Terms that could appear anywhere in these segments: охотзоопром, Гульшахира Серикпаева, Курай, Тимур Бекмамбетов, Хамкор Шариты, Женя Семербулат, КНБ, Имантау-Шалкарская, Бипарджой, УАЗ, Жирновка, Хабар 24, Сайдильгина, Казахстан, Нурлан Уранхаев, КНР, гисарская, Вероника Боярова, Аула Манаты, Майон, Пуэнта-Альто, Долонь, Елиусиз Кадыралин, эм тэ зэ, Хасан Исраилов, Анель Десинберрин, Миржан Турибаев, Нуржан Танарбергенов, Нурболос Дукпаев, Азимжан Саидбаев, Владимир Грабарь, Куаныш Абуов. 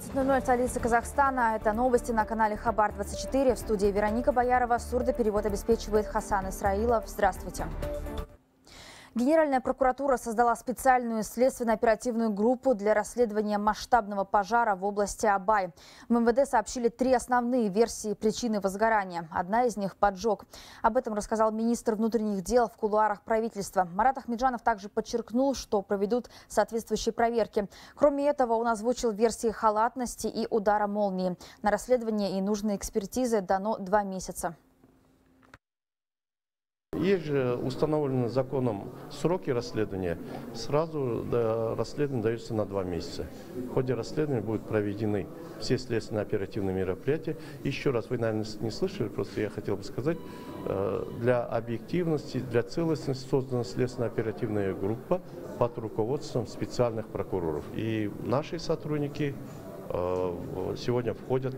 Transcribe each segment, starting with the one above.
20:00 столица Казахстана. Это новости на канале Хабар 24. В студии Вероника Боярова. Сурдоперевод обеспечивает Хасан Исраилов. Здравствуйте. Генеральная прокуратура создала специальную следственно-оперативную группу для расследования масштабного пожара в области Абай. В МВД сообщили три основные версии причины возгорания. Одна из них – поджог. Об этом рассказал министр внутренних дел в кулуарах правительства. Марат Ахмеджанов также подчеркнул, что проведут соответствующие проверки. Кроме этого, он озвучил версии халатности и удара молнии. На расследование и нужные экспертизы дано 2 месяца. Есть же установлены законом сроки расследования, сразу расследование дается на 2 месяца. В ходе расследования будут проведены все следственно-оперативные мероприятия. Еще раз, вы, наверное, не слышали, просто я хотел бы сказать, для объективности, для целостности создана следственно-оперативная группа под руководством специальных прокуроров. И наши сотрудники сегодня входят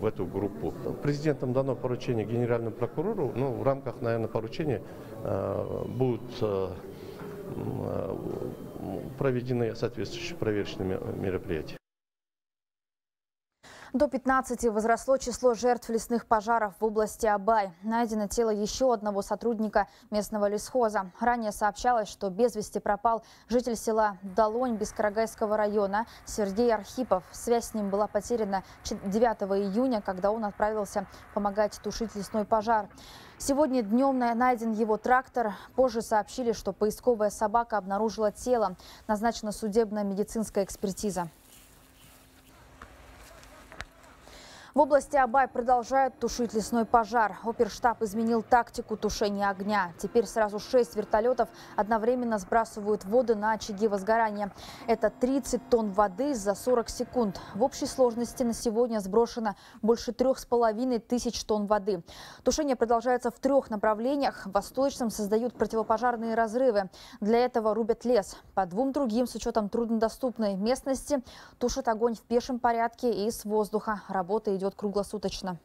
в эту группу. Президентом дано поручение генеральному прокурору, но в рамках, наверное, поручения будут проведены соответствующие проверочные мероприятия. До 15 возросло число жертв лесных пожаров в области Абай. Найдено тело еще одного сотрудника местного лесхоза. Ранее сообщалось, что без вести пропал житель села Долонь Бескарагайского района Сергей Архипов. Связь с ним была потеряна 9 июня, когда он отправился помогать тушить лесной пожар. Сегодня днем найден его трактор. Позже сообщили, что поисковая собака обнаружила тело. Назначена судебно-медицинская экспертиза. В области Абай продолжают тушить лесной пожар. Оперштаб изменил тактику тушения огня. Теперь сразу 6 вертолетов одновременно сбрасывают воду на очаги возгорания. Это 30 тонн воды за 40 секунд. В общей сложности на сегодня сброшено больше 3500 тонн воды. Тушение продолжается в 3 направлениях. В восточном создают противопожарные разрывы. Для этого рубят лес. По 2 другим, с учетом труднодоступной местности, тушат огонь в пешем порядке и с воздуха. Работа идет круглосуточно.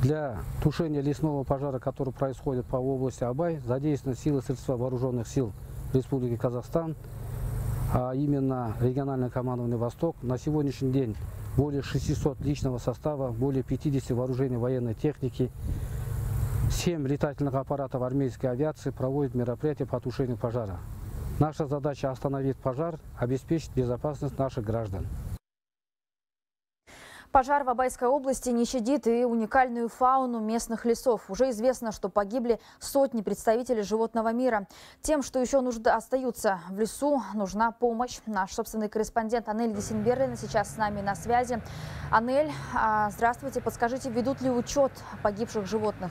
Для тушения лесного пожара, который происходит по области Абай, задействованы силы и средства вооруженных сил Республики Казахстан, а именно региональное командование «Восток». На сегодняшний день более 600 личного состава, более 50 вооружений военной техники, 7 летательных аппаратов армейской авиации проводят мероприятия по тушению пожара. Наша задача – остановить пожар, обеспечить безопасность наших граждан. Пожар в Абайской области не щадит и уникальную фауну местных лесов. Уже известно, что погибли сотни представителей животного мира. Тем, что еще остаются в лесу, нужна помощь. Наш собственный корреспондент Анель Десинберрин сейчас с нами на связи. Анель, здравствуйте. Подскажите, ведут ли учет погибших животных?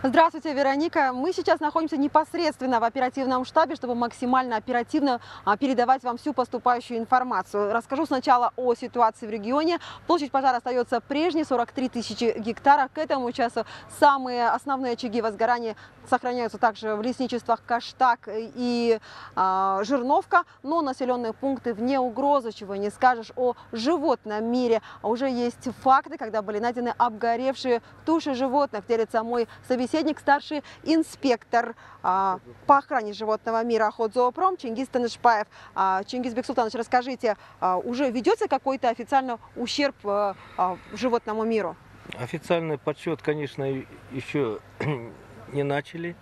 Здравствуйте, Вероника. Мы сейчас находимся непосредственно в оперативном штабе, чтобы максимально оперативно передавать вам всю поступающую информацию. Расскажу сначала о ситуации в регионе. Площадь пожара остается прежней, 43 000 гектаров. К этому часу самые основные очаги возгорания сохраняются также в лесничествах Каштак и Жирновка, но населенные пункты вне угрозы, чего не скажешь о животном мире. Уже есть факты, когда были найдены обгоревшие туши животных, делится мой собеседник. Старший инспектор по охране животного мира охотзоопром Чингиз Танышпаев. Чингиз Бексултанович, расскажите, уже ведется какой-то официальный ущерб животному миру? Официальный подсчет, конечно, еще не начали.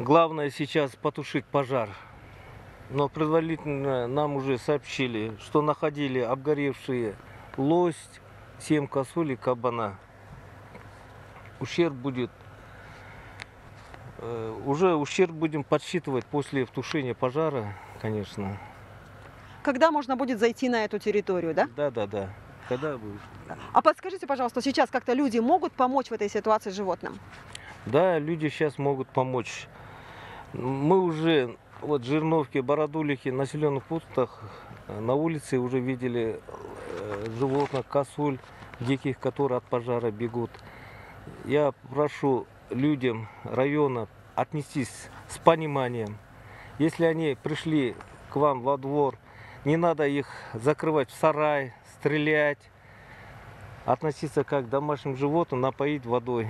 Главное сейчас потушить пожар. Но предварительно нам уже сообщили, что находили обгоревшие лось, 7 косуль и кабана. Ущерб будет, уже будем подсчитывать после тушения пожара, конечно. Когда можно будет зайти на эту территорию, да? Да. Когда будет. А подскажите, пожалуйста, сейчас как-то люди могут помочь в этой ситуации животным? Да, люди сейчас могут помочь. Мы уже вот в Жирновке, Бородулихе, населенных пунктах на улице уже видели животных, косуль, диких, которые от пожара бегут. Я прошу людям района отнестись с пониманием. Если они пришли к вам во двор, не надо их закрывать в сарай, стрелять. Относиться как к домашним животным, напоить водой.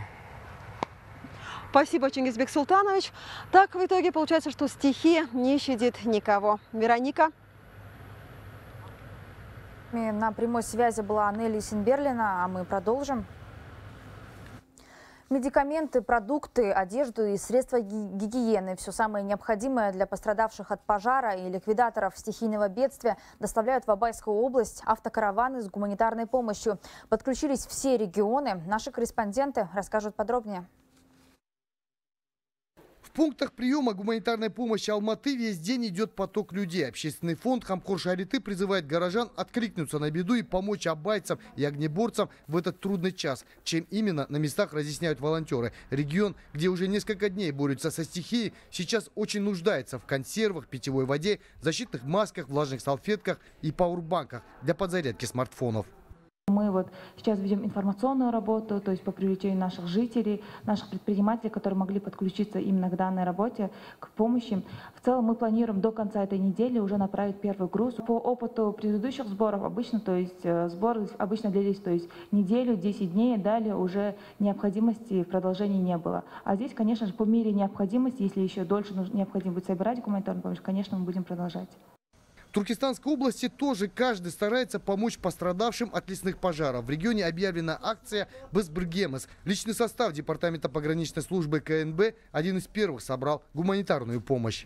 Спасибо, Чингизбек Султанович. Так, в итоге получается, что стихия не щадит никого. Вероника. На прямой связи была Анель Десинберрин, а мы продолжим. Медикаменты, продукты, одежду и средства гигиены – все самое необходимое для пострадавших от пожара и ликвидаторов стихийного бедствия доставляют в Абайскую область автокараваны с гуманитарной помощью. Подключились все регионы. Наши корреспонденты расскажут подробнее. В пунктах приема гуманитарной помощи Алматы весь день идет поток людей. Общественный фонд «Хамкор Шариты» призывает горожан откликнуться на беду и помочь абайцам и огнеборцам в этот трудный час. Чем именно, на местах разъясняют волонтеры. Регион, где уже несколько дней борются со стихией, сейчас очень нуждается в консервах, питьевой воде, защитных масках, влажных салфетках и пауэрбанках для подзарядки смартфонов. Мы вот сейчас ведем информационную работу, то есть по привлечению наших жителей, наших предпринимателей, которые могли подключиться именно к данной работе, к помощи. В целом мы планируем до конца этой недели уже направить первый груз. По опыту предыдущих сборов обычно, то есть сборы обычно длились, то есть неделю, 10 дней, далее уже необходимости в продолжении не было. А здесь, конечно же, по мере необходимости, если еще дольше необходимо будет собирать гуманитарную помощь, конечно, мы будем продолжать. В Туркестанской области тоже каждый старается помочь пострадавшим от лесных пожаров. В регионе объявлена акция «Безбргемес». Личный состав Департамента пограничной службы КНБ один из первых собрал гуманитарную помощь.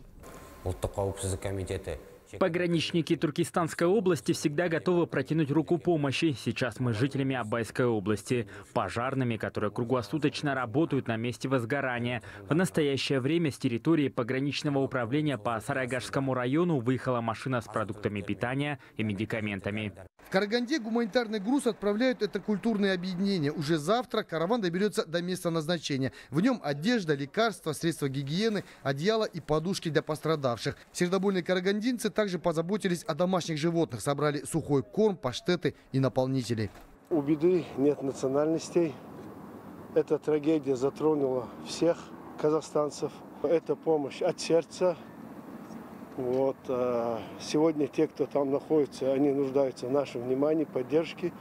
Пограничники Туркестанской области всегда готовы протянуть руку помощи. Сейчас мы с жителями Абайской области, пожарными, которые круглосуточно работают на месте возгорания. В настоящее время с территории пограничного управления по Сарайгашскому району выехала машина с продуктами питания и медикаментами. В Караганде гуманитарный груз отправляют это культурное объединение. Уже завтра караван доберется до места назначения. В нем одежда, лекарства, средства гигиены, одеяло и подушки для пострадавших. Сердобольные карагандинцы также позаботились о домашних животных. Собрали сухой корм, паштеты и наполнители. У беды нет национальностей. Эта трагедия затронула всех казахстанцев. Это помощь от сердца. Вот. Сегодня те, кто там находится, они нуждаются в нашем внимании, поддержке.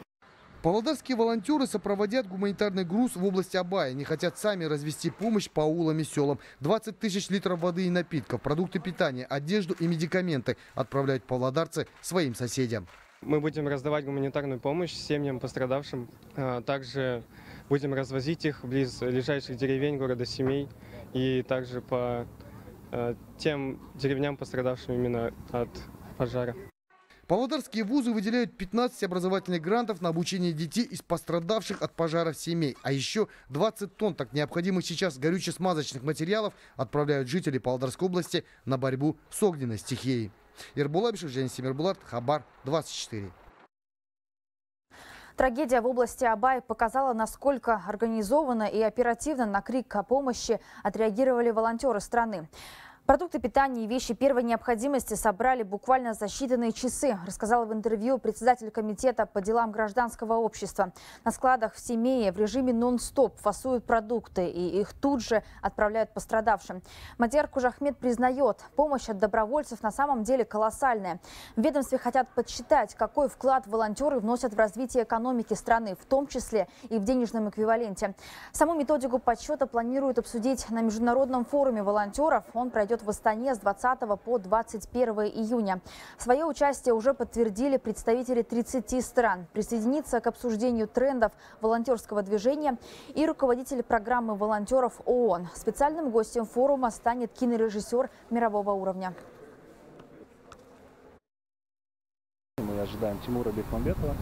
Павлодарские волонтеры сопроводят гуманитарный груз в области Абая. Они хотят сами развести помощь по аулам и селам. 20 тысяч литров воды и напитков, продукты питания, одежду и медикаменты отправляют павлодарцы своим соседям. Мы будем раздавать гуманитарную помощь семьям пострадавшим. Также будем развозить их близ ближайших деревень, города семей и также по тем деревням, пострадавшим именно от пожара. Павлодарские вузы выделяют 15 образовательных грантов на обучение детей из пострадавших от пожаров семей. А еще 20 тонн так необходимых сейчас горюче-смазочных материалов отправляют жители Павлодарской области на борьбу с огненной стихией. Ирбулабишев, Женя Семербулат, Хабар 24. Трагедия в области Абай показала, насколько организованно и оперативно на крик о помощи отреагировали волонтеры страны. Продукты питания и вещи первой необходимости собрали буквально за считанные часы, рассказала в интервью председатель комитета по делам гражданского общества. На складах в Семее в режиме нон-стоп фасуют продукты и их тут же отправляют пострадавшим. Мадияр Кужахмет признает, помощь от добровольцев на самом деле колоссальная. В ведомстве хотят подсчитать, какой вклад волонтеры вносят в развитие экономики страны, в том числе и в денежном эквиваленте. Саму методику подсчета планируют обсудить на международном форуме волонтеров. Он пройдет в Астане с 20 по 21 июня. Свое участие уже подтвердили представители 30 стран. Присоединиться к обсуждению трендов волонтерского движения и руководитель программы волонтеров ООН. Специальным гостем форума станет кинорежиссер мирового уровня. Мы ожидаем Тимура Бекмамбетова,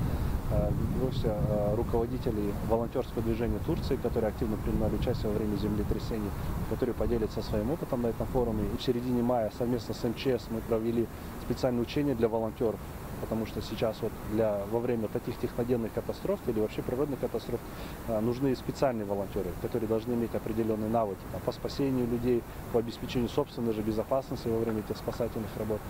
руководителей волонтерского движения Турции, которые активно принимали участие во время землетрясений, которые поделятся своим опытом на этом форуме. И в середине мая совместно с МЧС мы провели специальное учение для волонтеров, потому что сейчас вот во время таких техногенных катастроф или вообще природных катастроф нужны специальные волонтеры, которые должны иметь определенные навыки по спасению людей, по обеспечению собственной же безопасности во время этих спасательных работ.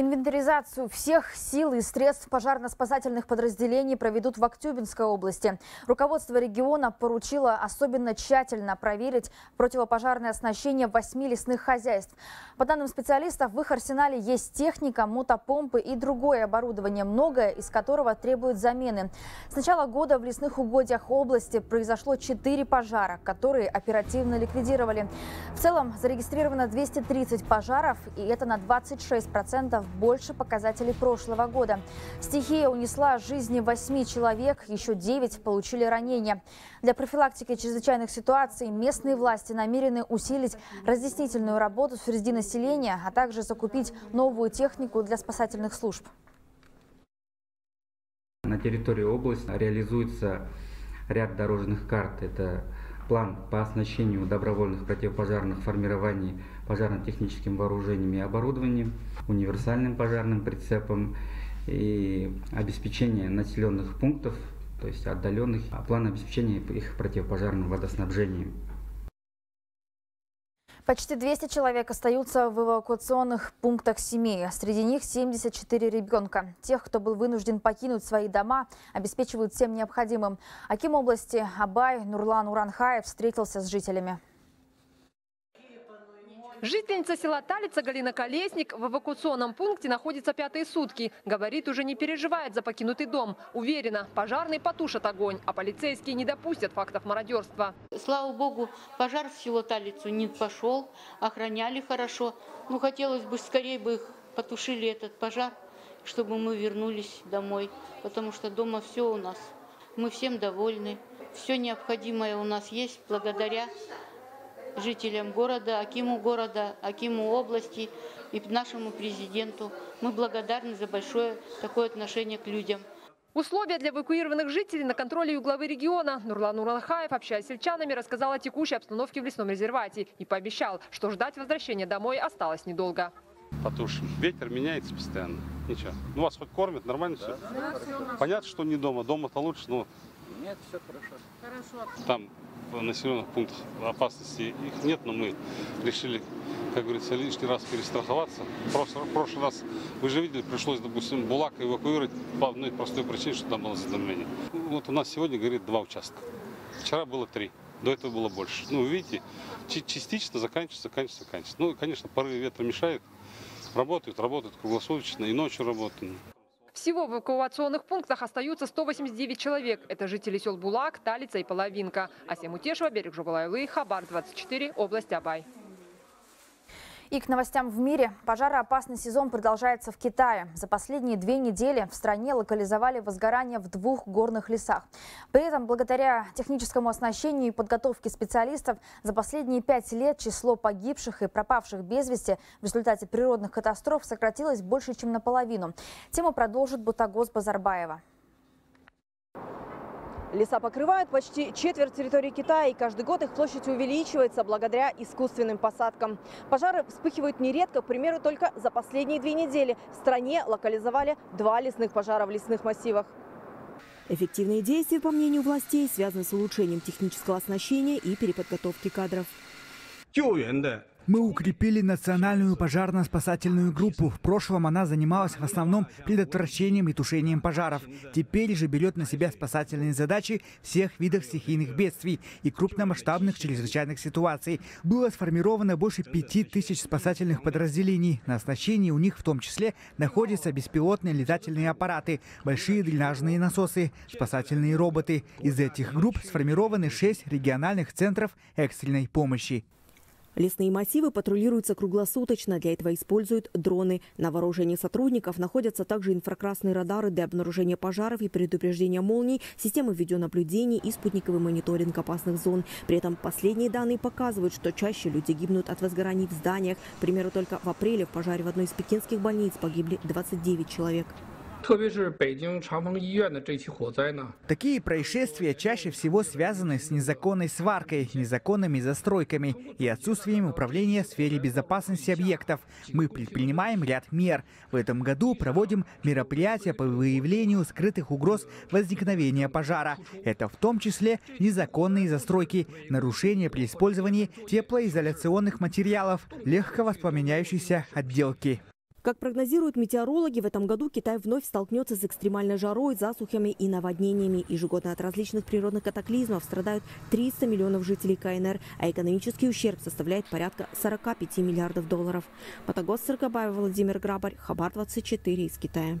Инвентаризацию всех сил и средств пожарно-спасательных подразделений проведут в Актюбинской области. Руководство региона поручило особенно тщательно проверить противопожарное оснащение 8 лесных хозяйств. По данным специалистов, в их арсенале есть техника, мотопомпы и другое оборудование, многое из которого требует замены. С начала года в лесных угодьях области произошло 4 пожара, которые оперативно ликвидировали. В целом зарегистрировано 230 пожаров, и это на 26% больше показателей прошлого года. Стихия унесла жизни 8 человек, еще 9 получили ранения. Для профилактики чрезвычайных ситуаций местные власти намерены усилить разъяснительную работу среди населения, а также закупить новую технику для спасательных служб. На территории области реализуется ряд дорожных карт. Это план по оснащению добровольных противопожарных формирований пожарно-техническим вооружением и оборудованием, универсальным пожарным прицепом и обеспечение населенных пунктов, то есть отдаленных, план обеспечения их противопожарным водоснабжением. Почти 200 человек остаются в эвакуационных пунктах семьи. Среди них 74 ребенка. Тех, кто был вынужден покинуть свои дома, обеспечивают всем необходимым. Аким области Абай Нурлан Уранхаев встретился с жителями. Жительница села Талица Галина Колесник в эвакуационном пункте находится 5-е сутки. Говорит, уже не переживает за покинутый дом. Уверена, пожарные потушат огонь, а полицейские не допустят фактов мародерства. Слава богу, пожар в село Талицу не пошел, охраняли хорошо. Ну, хотелось бы, скорее бы их потушили этот пожар, чтобы мы вернулись домой, потому что дома все у нас. Мы всем довольны. Все необходимое у нас есть благодаря жителям города, акиму города, акиму области и нашему президенту. Мы благодарны за большое такое отношение к людям. Условия для эвакуированных жителей на контроле у главы региона. Нурлан Уранхаев, общаясь с сельчанами, рассказал о текущей обстановке в лесном резервате и пообещал, что ждать возвращения домой осталось недолго. Потушим. Ветер меняется постоянно. Ничего. Ну, вас хоть кормят, нормально все? Да, понятно, что не дома. Дома-то лучше, но... Нет, все хорошо. Хорошо. Там в населенных пунктах опасности их нет, но мы решили, как говорится, лишний раз перестраховаться. В прошлый раз, вы же видели, пришлось, допустим, Булак эвакуировать по одной простой причине, что там было задымление. Вот у нас сегодня горит 2 участка. Вчера было 3, до этого было больше. Ну, видите, частично заканчивается. Ну, конечно, порывы ветра мешают. Работают круглосуточно и ночью работают. Всего в эвакуационных пунктах остаются 189 человек. Это жители сел Булак, Талица и Половинка. Асем Утешева, Берик Абдугалиулы, Хабар 24, область Абай. И к новостям в мире. Пожароопасный сезон продолжается в Китае. За последние 2 недели в стране локализовали возгорание в 2 горных лесах. При этом, благодаря техническому оснащению и подготовке специалистов, за последние 5 лет число погибших и пропавших без вести в результате природных катастроф сократилось больше, чем наполовину. Тему продолжит Бутагос Базарбаева. Леса покрывают почти четверть территории Китая, и каждый год их площадь увеличивается благодаря искусственным посадкам. Пожары вспыхивают нередко. К примеру, только за последние 2 недели в стране локализовали 2 лесных пожара в лесных массивах. Эффективные действия, по мнению властей, связаны с улучшением технического оснащения и переподготовки кадров. Мы укрепили национальную пожарно-спасательную группу. В прошлом она занималась в основном предотвращением и тушением пожаров. Теперь же берет на себя спасательные задачи всех видов стихийных бедствий и крупномасштабных чрезвычайных ситуаций. Было сформировано больше 5000 спасательных подразделений. На оснащении у них в том числе находятся беспилотные летательные аппараты, большие дренажные насосы, спасательные роботы. Из этих групп сформированы 6 региональных центров экстренной помощи. Лесные массивы патрулируются круглосуточно. Для этого используют дроны. На вооружении сотрудников находятся также инфракрасные радары для обнаружения пожаров и предупреждения молний, системы видеонаблюдений и спутниковый мониторинг опасных зон. При этом последние данные показывают, что чаще люди гибнут от возгораний в зданиях. К примеру, только в апреле в пожаре в одной из пекинских больниц погибли 29 человек. Такие происшествия чаще всего связаны с незаконной сваркой, незаконными застройками и отсутствием управления в сфере безопасности объектов. Мы предпринимаем ряд мер. В этом году проводим мероприятия по выявлению скрытых угроз возникновения пожара. Это в том числе незаконные застройки, нарушения при использовании теплоизоляционных материалов, легковоспламеняющейся отделки. Как прогнозируют метеорологи, в этом году Китай вновь столкнется с экстремальной жарой, засухами и наводнениями. Ежегодно от различных природных катаклизмов страдают 300 миллионов жителей КНР, а экономический ущерб составляет порядка 45 миллиардов долларов. Бутагос Базарбаева, Владимир Грабарь, Хабар 24 из Китая.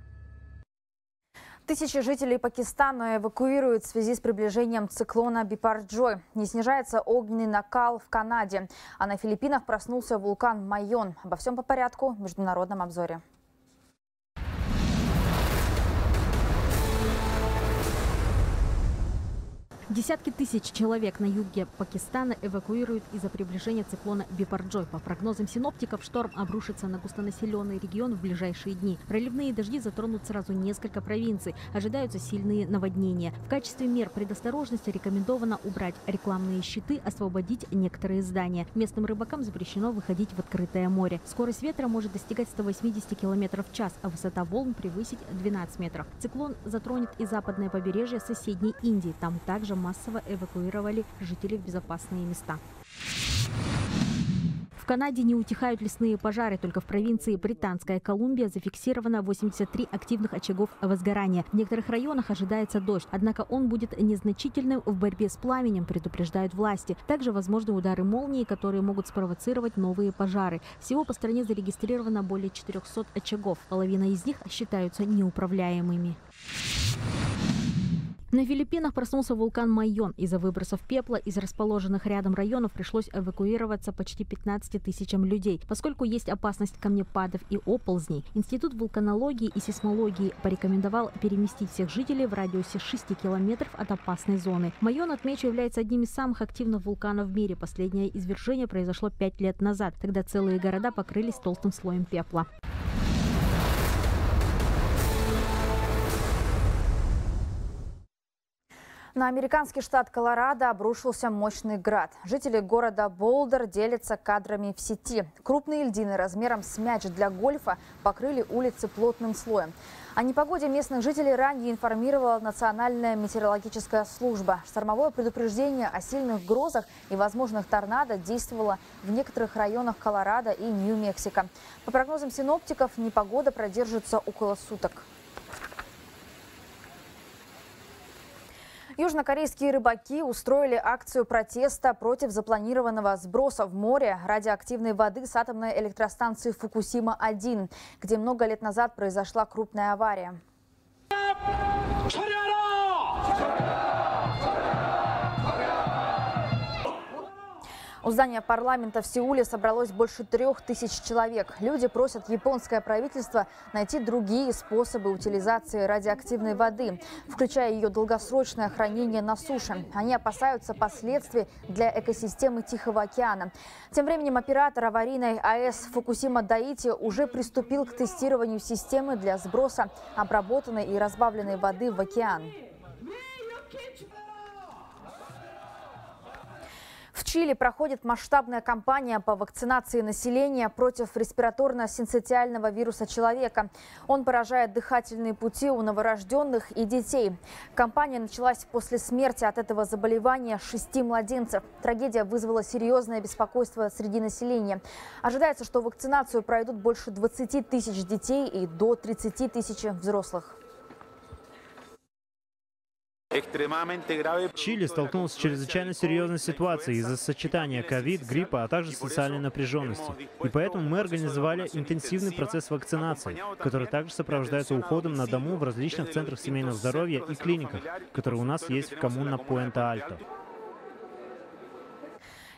Тысячи жителей Пакистана эвакуируют в связи с приближением циклона Бипарджой. Не снижается огненный накал в Канаде. А на Филиппинах проснулся вулкан Майон. Обо всем по порядку в международном обзоре. Десятки тысяч человек на юге Пакистана эвакуируют из-за приближения циклона Бипарджой. По прогнозам синоптиков, шторм обрушится на густонаселенный регион в ближайшие дни. Проливные дожди затронут сразу несколько провинций. Ожидаются сильные наводнения. В качестве мер предосторожности рекомендовано убрать рекламные щиты, освободить некоторые здания. Местным рыбакам запрещено выходить в открытое море. Скорость ветра может достигать 180 км в час, а высота волн превысить 12 метров. Циклон затронет и западное побережье соседней Индии. Там также массово эвакуировали жителей в безопасные места. В Канаде не утихают лесные пожары. Только в провинции Британская Колумбия зафиксировано 83 активных очагов возгорания. В некоторых районах ожидается дождь, однако он будет незначительным в борьбе с пламенем, предупреждают власти. Также возможны удары молнии, которые могут спровоцировать новые пожары. Всего по стране зарегистрировано более 400 очагов. Половина из них считаются неуправляемыми. На Филиппинах проснулся вулкан Майон. Из-за выбросов пепла из расположенных рядом районов пришлось эвакуироваться почти 15 тысячам людей, поскольку есть опасность камнепадов и оползней. Институт вулканологии и сейсмологии порекомендовал переместить всех жителей в радиусе 6 километров от опасной зоны. Майон, отмечу, является одним из самых активных вулканов в мире. Последнее извержение произошло 5 лет назад. Тогда целые города покрылись толстым слоем пепла. На американский штат Колорадо обрушился мощный град. Жители города Болдер делятся кадрами в сети. Крупные льдины размером с мяч для гольфа покрыли улицы плотным слоем. О непогоде местных жителей ранее информировала Национальная метеорологическая служба. Штормовое предупреждение о сильных грозах и возможных торнадо действовало в некоторых районах Колорадо и Нью-Мексико. По прогнозам синоптиков, непогода продержится около суток. Южнокорейские рыбаки устроили акцию протеста против запланированного сброса в море радиоактивной воды с атомной электростанции Фукусима-1, где много лет назад произошла крупная авария. У здания парламента в Сеуле собралось больше 3000 человек. Люди просят японское правительство найти другие способы утилизации радиоактивной воды, включая ее долгосрочное хранение на суше. Они опасаются последствий для экосистемы Тихого океана. Тем временем оператор аварийной АЭС Фукусима Даити уже приступил к тестированию системы для сброса обработанной и разбавленной воды в океан. В Чили проходит масштабная кампания по вакцинации населения против респираторно-синцитиального вируса человека. Он поражает дыхательные пути у новорожденных и детей. Кампания началась после смерти от этого заболевания 6 младенцев. Трагедия вызвала серьезное беспокойство среди населения. Ожидается, что вакцинацию пройдут больше 20 тысяч детей и до 30 тысяч взрослых. Чили столкнулся с чрезвычайно серьезной ситуацией из-за сочетания ковид, гриппа, а также социальной напряженности. И поэтому мы организовали интенсивный процесс вакцинации, который также сопровождается уходом на дому в различных центрах семейного здоровья и клиниках, которые у нас есть в коммуна Пуэнта-Альто.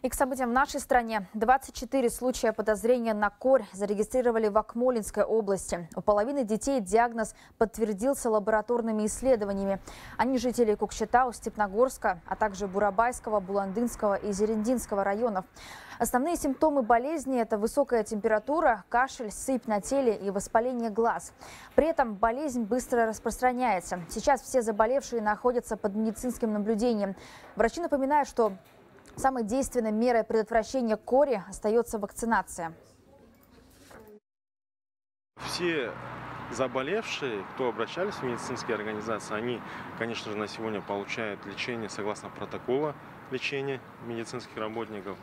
И к событиям в нашей стране. 24 случая подозрения на корь зарегистрировали в Акмолинской области. У половины детей диагноз подтвердился лабораторными исследованиями. Они жители Кукчетау, Степногорска, а также Бурабайского, Буландынского и Зерендинского районов. Основные симптомы болезни – это высокая температура, кашель, сыпь на теле и воспаление глаз. При этом болезнь быстро распространяется. Сейчас все заболевшие находятся под медицинским наблюдением. Врачи напоминают, что самой действенной мерой предотвращения кори остается вакцинация. Все заболевшие, кто обращались в медицинские организации, они, конечно же, на сегодня получают лечение согласно протокола лечения медицинских работников.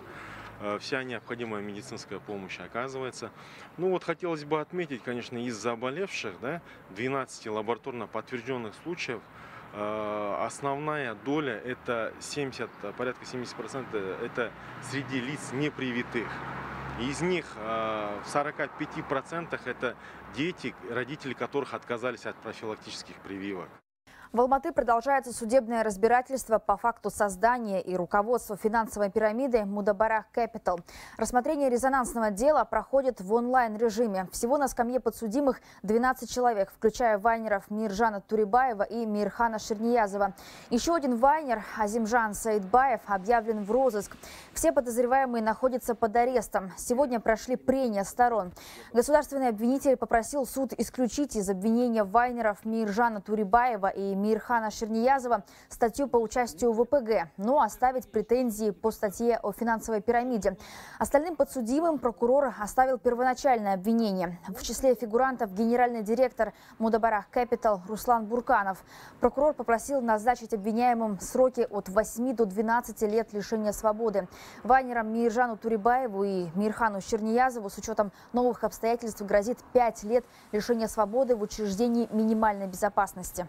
вся необходимая медицинская помощь оказывается. Ну вот хотелось бы отметить, конечно, из заболевших, да, 12 лабораторно подтвержденных случаев, основная доля, это 70%, это среди лиц непривитых. Из них в 45% это дети, родители которых отказались от профилактических прививок. В Алматы продолжается судебное разбирательство по факту создания и руководства финансовой пирамиды Мудабарах Кэпитал. Рассмотрение резонансного дела проходит в онлайн-режиме. Всего на скамье подсудимых 12 человек, включая вайнеров Миржана Турибаева и Мирхана Шерниязова. Еще один вайнер, Азимжан Саидбаев, объявлен в розыск. Все подозреваемые находятся под арестом. Сегодня прошли прения сторон. Государственный обвинитель попросил суд исключить из обвинения вайнеров Миржана Турибаева и Мирхана Шерниязова статью по участию в ОПГ, но оставить претензии по статье о финансовой пирамиде. Остальным подсудимым прокурор оставил первоначальное обвинение. В числе фигурантов генеральный директор Мудабарах Кэпитал Руслан Бурканов. Прокурор попросил назначить обвиняемым сроки от 8 до 12 лет лишения свободы. Вайнерам Миржану Турибаеву и Мирхану Шерниязову с учетом новых обстоятельств грозит 5 лет лишения свободы в учреждении минимальной безопасности.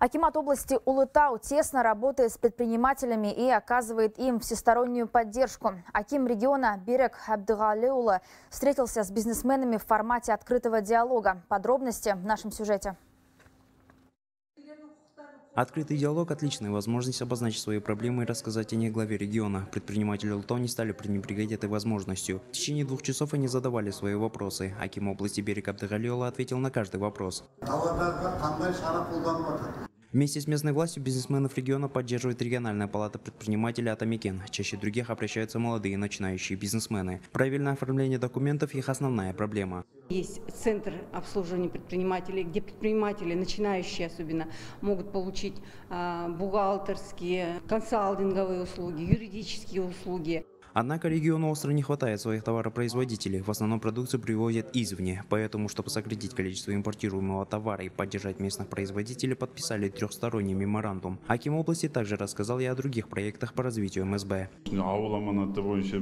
Акимат области Улытау тесно работает с предпринимателями и оказывает им всестороннюю поддержку. Аким региона Берик Абдугалиулы встретился с бизнесменами в формате открытого диалога. Подробности в нашем сюжете. Открытый диалог – отличная возможность обозначить свои проблемы и рассказать о них главе региона. Предприниматели Улытау не стали пренебрегать этой возможностью. В течение 2 часов они задавали свои вопросы. Аким области Берик Абдугалиулы ответил на каждый вопрос. Вместе с местной властью бизнесменов региона поддерживает региональная палата предпринимателей «Атамикен». Чаще других обращаются молодые начинающие бизнесмены. Правильное оформление документов – их основная проблема. Есть центр обслуживания предпринимателей, где предприниматели, начинающие особенно, могут получить бухгалтерские, консалтинговые услуги, юридические услуги. Однако региону остро не хватает своих товаропроизводителей. В основном продукцию привозят извне. Поэтому, чтобы сократить количество импортируемого товара и поддержать местных производителей, подписали трехсторонний меморандум. Аким области также рассказал и о других проектах по развитию МСБ.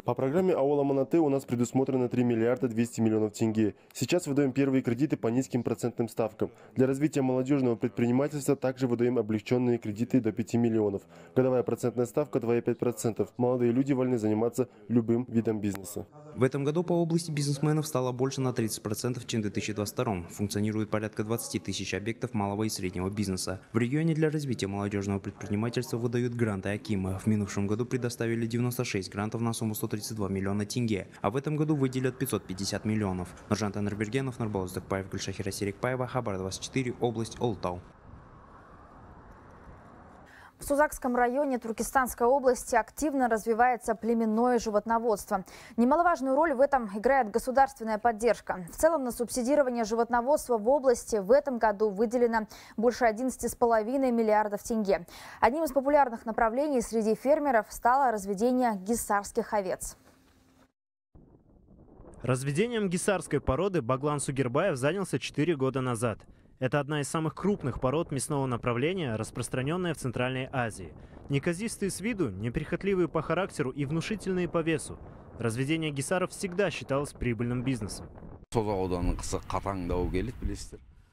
По программе «Аула Манаты» у нас предусмотрено 3 миллиарда 200 миллионов тенге. Сейчас выдаем первые кредиты по низким процентным ставкам. Для развития молодежного предпринимательства также выдаем облегченные кредиты до 5 миллионов. Годовая процентная ставка 2,5%. Молодые люди вольны заниматься любым видом бизнеса. В этом году по области бизнесменов стало больше на 30%, чем в 2022. Функционирует порядка 20 тысяч объектов малого и среднего бизнеса. В регионе для развития молодежного предпринимательства выдают гранты Акима. В минувшем году предоставили 96 грантов на сумму 132 миллиона тенге, а в этом году выделят 550 миллионов. Нуржан Танарбергенов, Нурболос Дукпаев, Гульшахира Серикпаева, Хабар 24, область Улытау. В Сузакском районе Туркестанской области активно развивается племенное животноводство. Немаловажную роль в этом играет государственная поддержка. В целом на субсидирование животноводства в области в этом году выделено больше 11,5 миллиардов тенге. Одним из популярных направлений среди фермеров стало разведение гисарских овец. Разведением гисарской породы Баглан Сугурбаев занялся 4 года назад. Это одна из самых крупных пород мясного направления, распространенная в Центральной Азии. Неказистые с виду, неприхотливые по характеру и внушительные по весу. Разведение гисаров всегда считалось прибыльным бизнесом.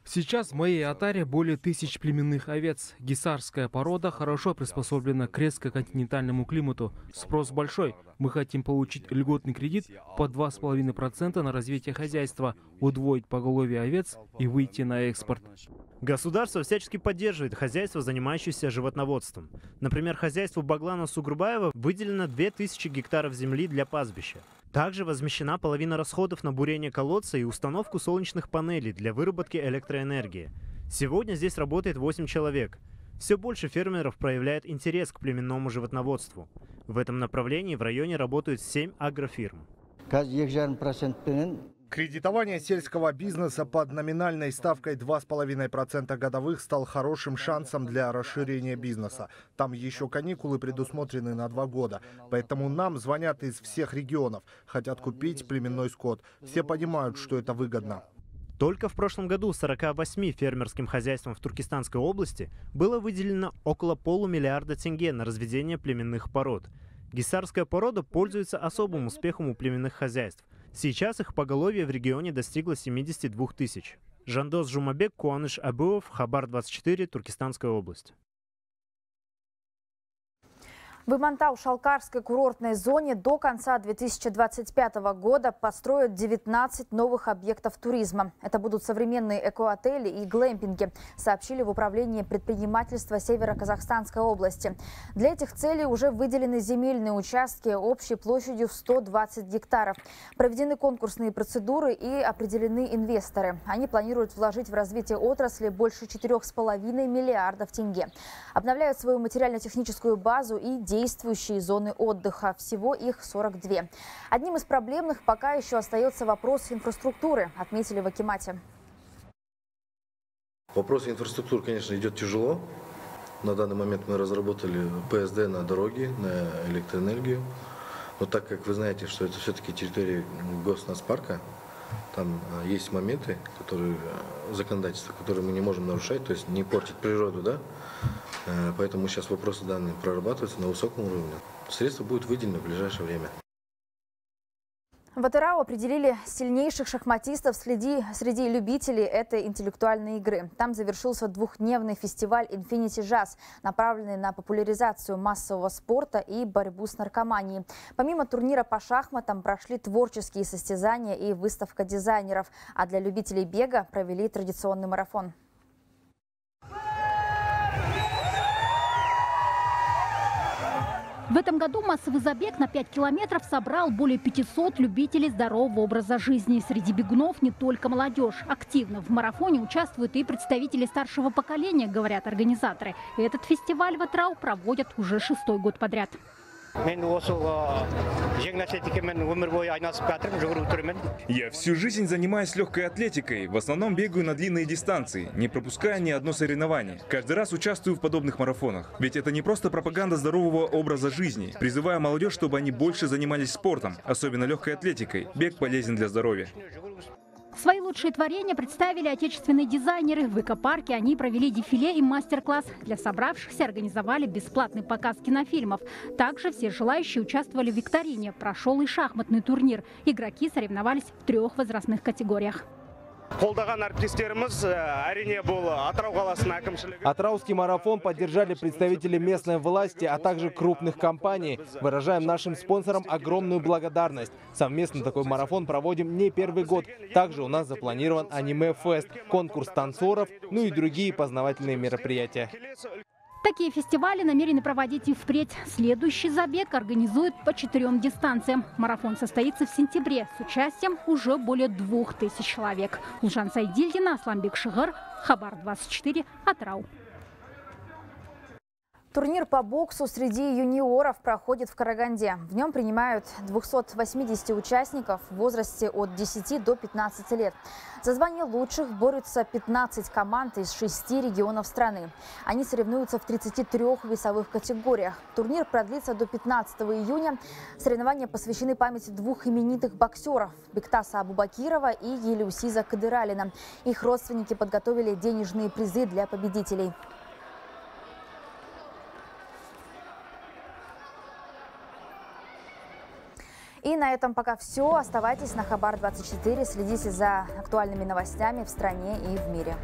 Сейчас в моей атаре более 1000 племенных овец. Гисарская порода хорошо приспособлена к резко-континентальному климату. Спрос большой. Мы хотим получить льготный кредит по 2,5% на развитие хозяйства, удвоить поголовье овец и выйти на экспорт. Государство всячески поддерживает хозяйство, занимающееся животноводством. Например, хозяйству Баглана Сугурбаева выделено 2000 гектаров земли для пастбища. Также возмещена половина расходов на бурение колодца и установку солнечных панелей для выработки электроэнергии. Сегодня здесь работает 8 человек. Все больше фермеров проявляет интерес к племенному животноводству. В этом направлении в районе работают 7 агрофирм. Кредитование сельского бизнеса под номинальной ставкой 2,5% годовых стал хорошим шансом для расширения бизнеса. Там еще каникулы предусмотрены на 2 года. Поэтому нам звонят из всех регионов. Хотят купить племенной скот. Все понимают, что это выгодно. Только в прошлом году 48 фермерским хозяйствам в Туркестанской области было выделено около полумиллиарда тенге на разведение племенных пород. Гисарская порода пользуется особым успехом у племенных хозяйств. Сейчас их поголовье в регионе достигло 72 тысяч. Жандос Жумабек, Куаныш Абуов, Хабар 24, Туркестанская область. В Имантау-Шалкарской курортной зоне до конца 2025 года построят 19 новых объектов туризма. Это будут современные экоотели и глэмпинги, сообщили в Управлении предпринимательства Северо-Казахстанской области. Для этих целей уже выделены земельные участки общей площадью в 120 гектаров. Проведены конкурсные процедуры и определены инвесторы. Они планируют вложить в развитие отрасли больше 4,5 миллиардов тенге. Обновляют свою материально-техническую базу и действующие зоны отдыха. Всего их 42. Одним из проблемных пока еще остается вопрос инфраструктуры, отметили в акимате. Вопрос инфраструктуры, конечно, идет тяжело. На данный момент мы разработали ПСД на дороги, на электроэнергию. Но так как вы знаете, что это все-таки территория госнацпарка, там есть моменты, которые законодательства, которые мы не можем нарушать, то есть не портить природу, да? Поэтому сейчас вопросы данные прорабатываются на высоком уровне. Средства будут выделены в ближайшее время. В Атырау определили сильнейших шахматистов среди любителей этой интеллектуальной игры. Там завершился двухдневный фестиваль «Infinity Jazz», направленный на популяризацию массового спорта и борьбу с наркоманией. Помимо турнира по шахматам прошли творческие состязания и выставка дизайнеров. А для любителей бега провели традиционный марафон. В этом году массовый забег на 5 километров собрал более 500 любителей здорового образа жизни. Среди бегунов не только молодежь. Активно в марафоне участвуют и представители старшего поколения, говорят организаторы. Этот фестиваль в Атырау проводят уже 6-й год подряд. Я всю жизнь занимаюсь легкой атлетикой. В основном бегаю на длинные дистанции, не пропуская ни одно соревнование. Каждый раз участвую в подобных марафонах. Ведь это не просто пропаганда здорового образа жизни. Призываю молодежь, чтобы они больше занимались спортом, особенно легкой атлетикой. Бег полезен для здоровья. Свои лучшие творения представили отечественные дизайнеры. В экопарке они провели дефиле и мастер-класс. Для собравшихся организовали бесплатный показ кинофильмов. Также все желающие участвовали в викторине. Прошел и шахматный турнир. Игроки соревновались в 3 возрастных категориях. Атырауский марафон поддержали представители местной власти, а также крупных компаний. Выражаем нашим спонсорам огромную благодарность. Совместно такой марафон проводим не 1-й год. Также у нас запланирован аниме-фест, конкурс танцоров, ну и другие познавательные мероприятия. Такие фестивали намерены проводить и впредь. Следующий забег организуют по 4 дистанциям. Марафон состоится в сентябре с участием уже более 2000 человек. Миржан Сайдильгина, Асламбик Шигар, Хабар 24, Атырау. Турнир по боксу среди юниоров проходит в Караганде. В нем принимают 280 участников в возрасте от 10 до 15 лет. За звание лучших борются 15 команд из 6 регионов страны. Они соревнуются в 33 весовых категориях. Турнир продлится до 15 июня. Соревнования посвящены памяти 2 именитых боксеров – Бектаса Абубакирова и Елиусиза Кадыралина. Их родственники подготовили денежные призы для победителей. И на этом пока все. Оставайтесь на Хабар 24, следите за актуальными новостями в стране и в мире.